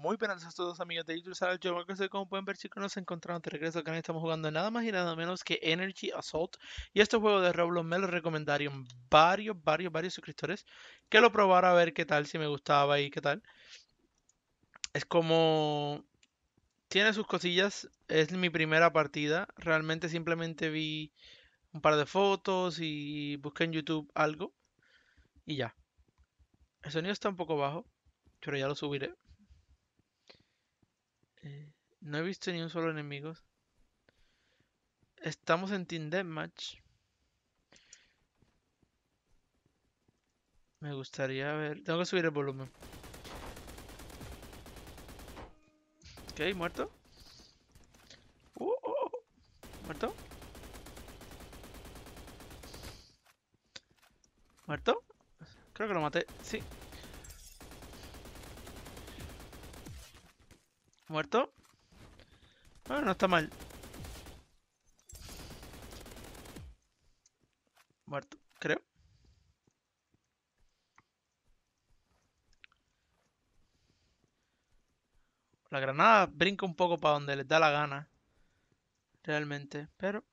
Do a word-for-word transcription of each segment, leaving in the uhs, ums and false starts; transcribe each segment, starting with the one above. muy buenas a todos, amigos de YouTube. Saludos, yo soy, como pueden ver, chicos, nos encontramos de regreso acá. Estamos jugando nada más y nada menos que Energy Assault, y este juego de Roblox me lo recomendaron varios, varios, varios suscriptores que lo probara a ver qué tal, si me gustaba y qué tal. Es como... tiene sus cosillas, es mi primera partida. Realmente simplemente vi un par de fotos y busqué en YouTube algo y ya. El sonido está un poco bajo, pero ya lo subiré. Eh, no he visto ni un solo enemigo. Estamos en Team Deathmatch. Me gustaría ver... tengo que subir el volumen. Ok, muerto. Uh, uh, muerto. Muerto. Creo que lo maté, sí. Muerto. Bueno, no está mal. Muerto, creo. La granada brinca un poco para donde les da la gana, realmente, pero...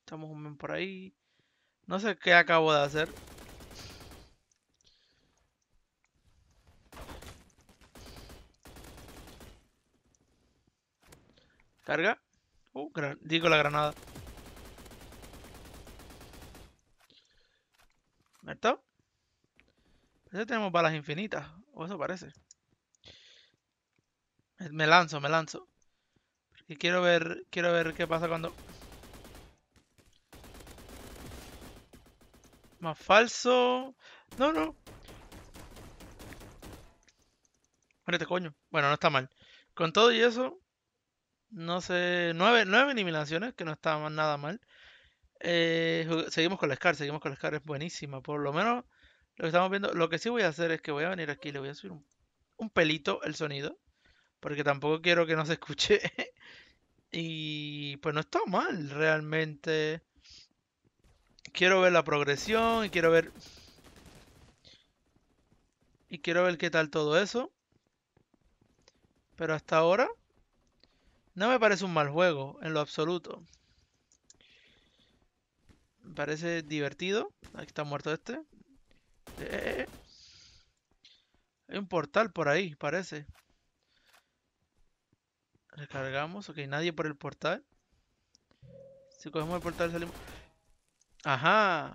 estamos un men por ahí. No sé qué acabo de hacer. Carga. Uh, gran... digo la granada. ¿Muerto? Parece que tenemos balas infinitas. O eso parece. Me lanzo, me lanzo. Porque quiero ver, quiero ver qué pasa cuando... más falso. No, no. Muérete, coño. Bueno, no está mal. Con todo y eso... no sé, nueve, nueve eliminaciones, que no está nada mal. Eh, seguimos con la SCAR, seguimos con la SCAR, es buenísima. Por lo menos lo que estamos viendo, lo que sí voy a hacer es que voy a venir aquí, le voy a subir un, un pelito el sonido, porque tampoco quiero que no se escuche. Y pues no está mal, realmente. Quiero ver la progresión y quiero ver... y quiero ver qué tal todo eso. Pero hasta ahora... no me parece un mal juego, en lo absoluto. Me parece divertido. Aquí está muerto este. Eh. Hay un portal por ahí, parece. Recargamos. Ok, nadie por el portal. Si cogemos el portal salimos... ajá.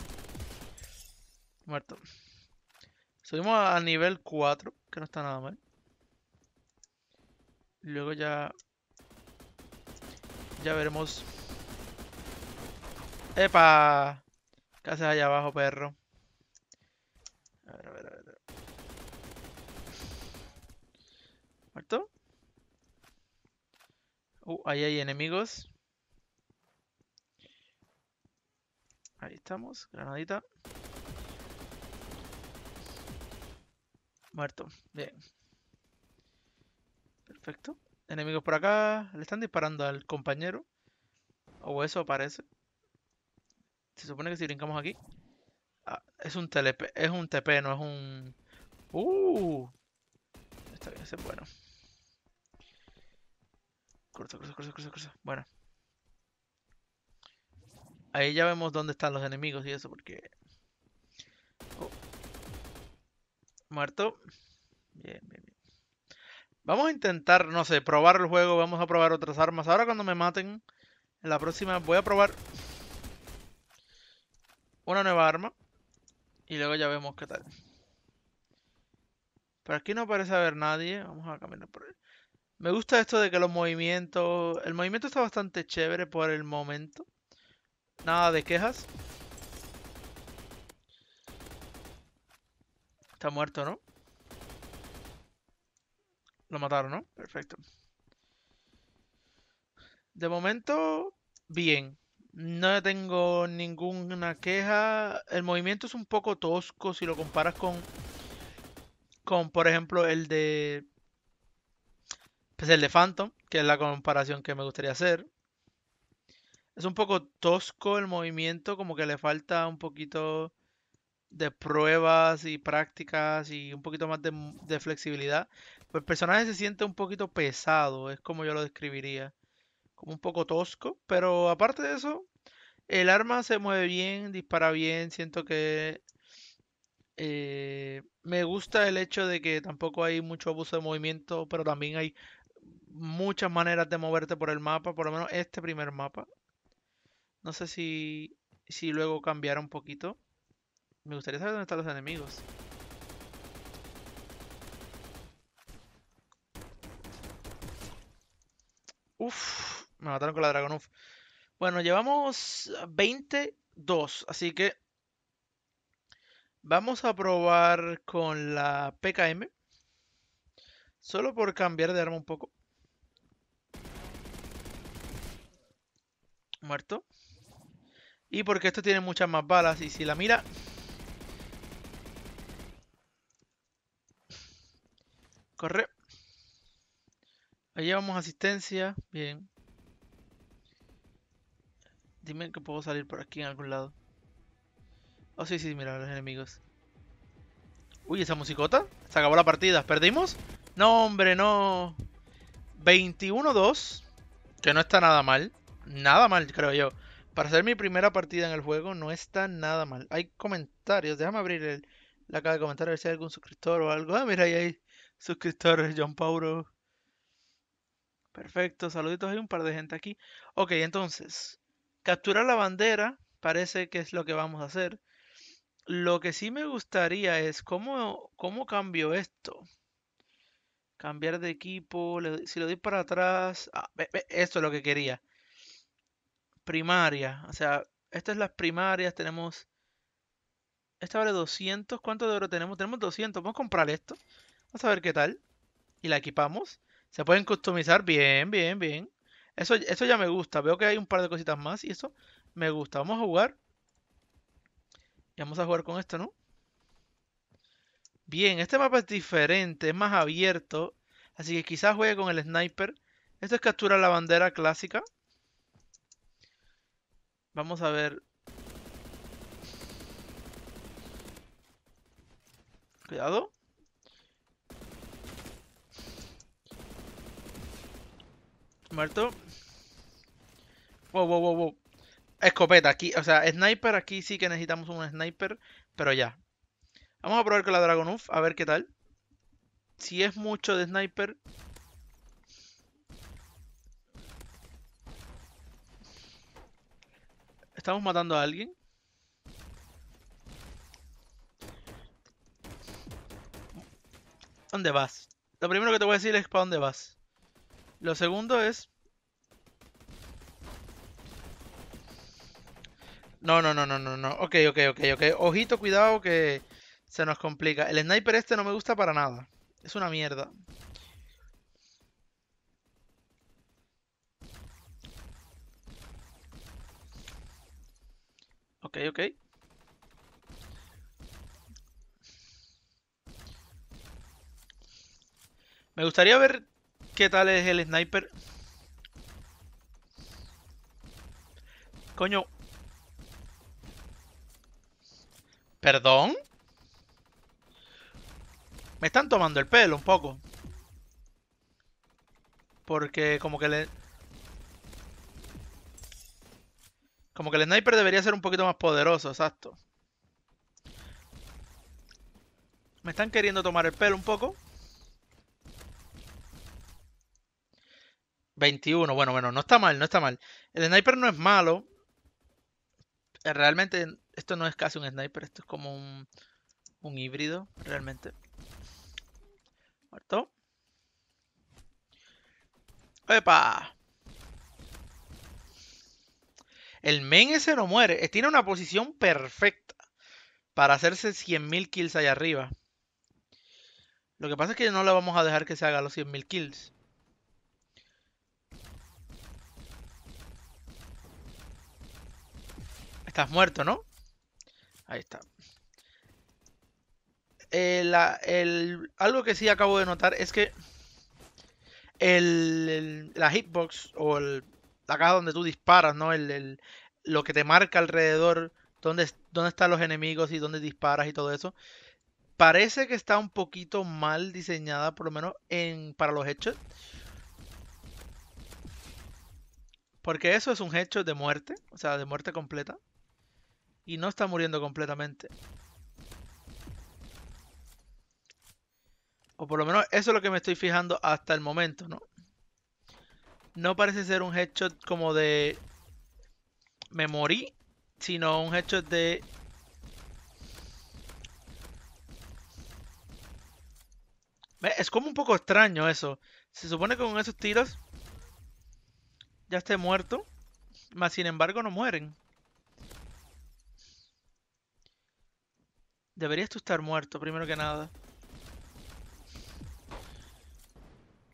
Muerto. Subimos a nivel cuatro, que no está nada mal. Luego ya... ya veremos. ¡Epa! ¿Qué haces allá abajo, perro? A ver, a ver, a ver. ¿Muerto? Uh, ahí hay enemigos. Ahí estamos. Granadita. Muerto. Bien. Perfecto. Enemigos por acá. Le están disparando al compañero. O eso parece. Se supone que si brincamos aquí... ah, es un T L P. Es un T P, no es un... ¡uh! Está bien, ese es bueno. Cruza, cruza, cruza, cruza, cruza. Bueno. Ahí ya vemos dónde están los enemigos y eso, porque... oh. Muerto. Bien, bien, bien. Vamos a intentar, no sé, probar el juego. Vamos a probar otras armas. Ahora cuando me maten, en la próxima voy a probar una nueva arma. Y luego ya vemos qué tal. Pero aquí no parece haber nadie. Vamos a caminar por ahí. Me gusta esto de que los movimientos... el movimiento está bastante chévere por el momento. Nada de quejas. Está muerto, ¿no? Lo mataron, ¿no? Perfecto. De momento, bien. No tengo ninguna queja. El movimiento es un poco tosco si lo comparas con... con, por ejemplo, el de... pues el de Phantom, que es la comparación que me gustaría hacer. Es un poco tosco el movimiento, como que le falta un poquito de pruebas y prácticas y un poquito más de, de flexibilidad. Pues el personaje se siente un poquito pesado, es como yo lo describiría. Como un poco tosco, pero aparte de eso, el arma se mueve bien, dispara bien. Siento que eh, me gusta el hecho de que tampoco hay mucho abuso de movimiento, pero también hay muchas maneras de moverte por el mapa, por lo menos este primer mapa. No sé si, si luego cambiará un poquito. Me gustaría saber dónde están los enemigos. Uff, me mataron con la Dragon Uff. Bueno, llevamos veintidós, así que vamos a probar con la P K M. Solo por cambiar de arma un poco. Muerto. Y porque esto tiene muchas más balas y si la mira... Corre. Ahí llevamos asistencia. Bien. Dime que puedo salir por aquí en algún lado. Oh, sí, sí, mira, los enemigos. Uy, esa musicota. Se acabó la partida. ¿Perdimos? No, hombre, no. veintiuno dos. Que no está nada mal. Nada mal, creo yo. Para hacer mi primera partida en el juego, no está nada mal. Hay comentarios. Déjame abrir el, la caja de comentarios a ver si hay algún suscriptor o algo. Ah, mira, ahí hay suscriptores, John Pauro. Perfecto, saluditos, hay un par de gente aquí. Ok, entonces, capturar la bandera parece que es lo que vamos a hacer. Lo que sí me gustaría es cómo, cómo cambio esto. Cambiar de equipo, le, si lo doy para atrás... Ah, ve, ve, esto es lo que quería. Primaria, o sea, estas son las primarias, tenemos... Esta vale doscientos, ¿cuánto de oro tenemos? Tenemos doscientos, vamos a comprar esto. Vamos a ver qué tal. Y la equipamos. Se pueden customizar. Bien, bien, bien. Eso, eso ya me gusta. Veo que hay un par de cositas más y eso me gusta. Vamos a jugar. Y vamos a jugar con esto, ¿no? Bien, este mapa es diferente. Es más abierto. Así que quizás juegue con el sniper. Esto es captura la bandera clásica. Vamos a ver. Cuidado. Muerto. Wow, wow, wow, wow. Escopeta aquí, o sea, sniper. Aquí sí que necesitamos un sniper, pero ya. Vamos a probar con la Dragon Uff, a ver qué tal. Si es mucho de sniper. Estamos matando a alguien. ¿Dónde vas? Lo primero que te voy a decir es para dónde vas. Lo segundo es... No, no, no, no, no, no. Ok, ok, ok, ok. Ojito, cuidado que se nos complica. El sniper este no me gusta para nada. Es una mierda. Ok, ok. Me gustaría ver... ¿Qué tal es el sniper? Coño. ¿Perdón? Me están tomando el pelo un poco. Porque como que le... Como que el sniper debería ser un poquito más poderoso, exacto. Me están queriendo tomar el pelo un poco. veintiuno, bueno, bueno, no está mal, no está mal. El sniper no es malo. Realmente esto no es casi un sniper, esto es como un, un híbrido, realmente. Muerto. ¡Epa! El men ese no muere, tiene una posición perfecta para hacerse cien mil kills allá arriba. Lo que pasa es que no le vamos a dejar que se haga los cien mil kills. Estás muerto, ¿no? Ahí está. El, el, algo que sí acabo de notar es que el, el, la hitbox o el, la caja donde tú disparas, ¿no? El, el, lo que te marca alrededor dónde, dónde están los enemigos y dónde disparas y todo eso. Parece que está un poquito mal diseñada, por lo menos en, para los headshots. Porque eso es un headshot de muerte, o sea, de muerte completa. Y no está muriendo completamente. O por lo menos eso es lo que me estoy fijando hasta el momento, ¿no? No parece ser un headshot como de... me morí, sino un headshot de... Es como un poco extraño eso. Se supone que con esos tiros ya esté muerto, mas sin embargo no mueren. Deberías tú estar muerto, primero que nada.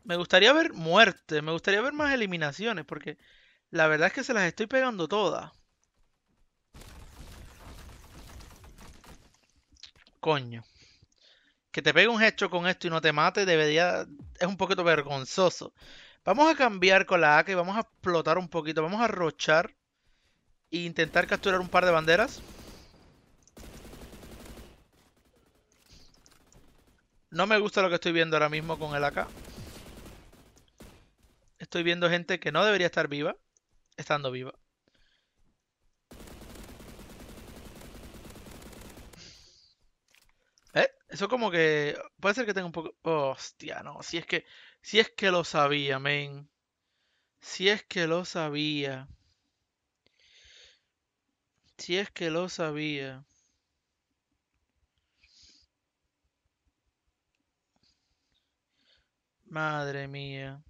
Me gustaría ver muerte, me gustaría ver más eliminaciones, porque la verdad es que se las estoy pegando todas. Coño. Que te pegue un headshot con esto y no te mate debería... es un poquito vergonzoso. Vamos a cambiar con la A K y vamos a explotar un poquito. Vamos a rochar e intentar capturar un par de banderas. No me gusta lo que estoy viendo ahora mismo con el A K. Estoy viendo gente que no debería estar viva, estando viva. ¿Eh? Eso como que... puede ser que tenga un poco... oh, hostia, no. Si es que... Si es que lo sabía, men. Si es que lo sabía. Si es que lo sabía. Madre mía.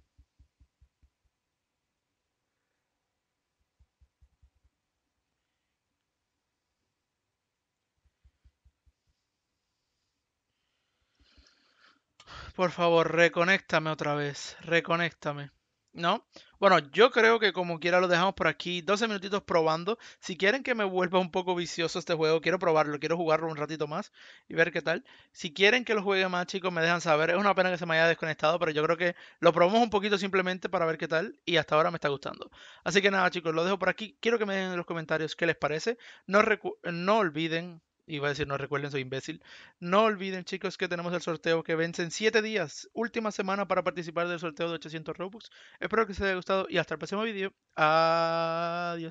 Por favor, reconéctame otra vez. Reconéctame. ¿No? Bueno, yo creo que como quiera lo dejamos por aquí. doce minutitos probando. Si quieren que me vuelva un poco vicioso este juego, quiero probarlo. Quiero jugarlo un ratito más y ver qué tal. Si quieren que lo juegue más, chicos, me dejan saber. Es una pena que se me haya desconectado, pero yo creo que lo probamos un poquito simplemente para ver qué tal. Y hasta ahora me está gustando. Así que nada, chicos, lo dejo por aquí. Quiero que me dejen en los comentarios qué les parece. No, recu no olviden... iba a decir, no recuerden, soy imbécil. No olviden, chicos, que tenemos el sorteo que vence en siete días. Última semana para participar del sorteo de ochocientos Robux. Espero que les haya gustado y hasta el próximo vídeo. Adiós.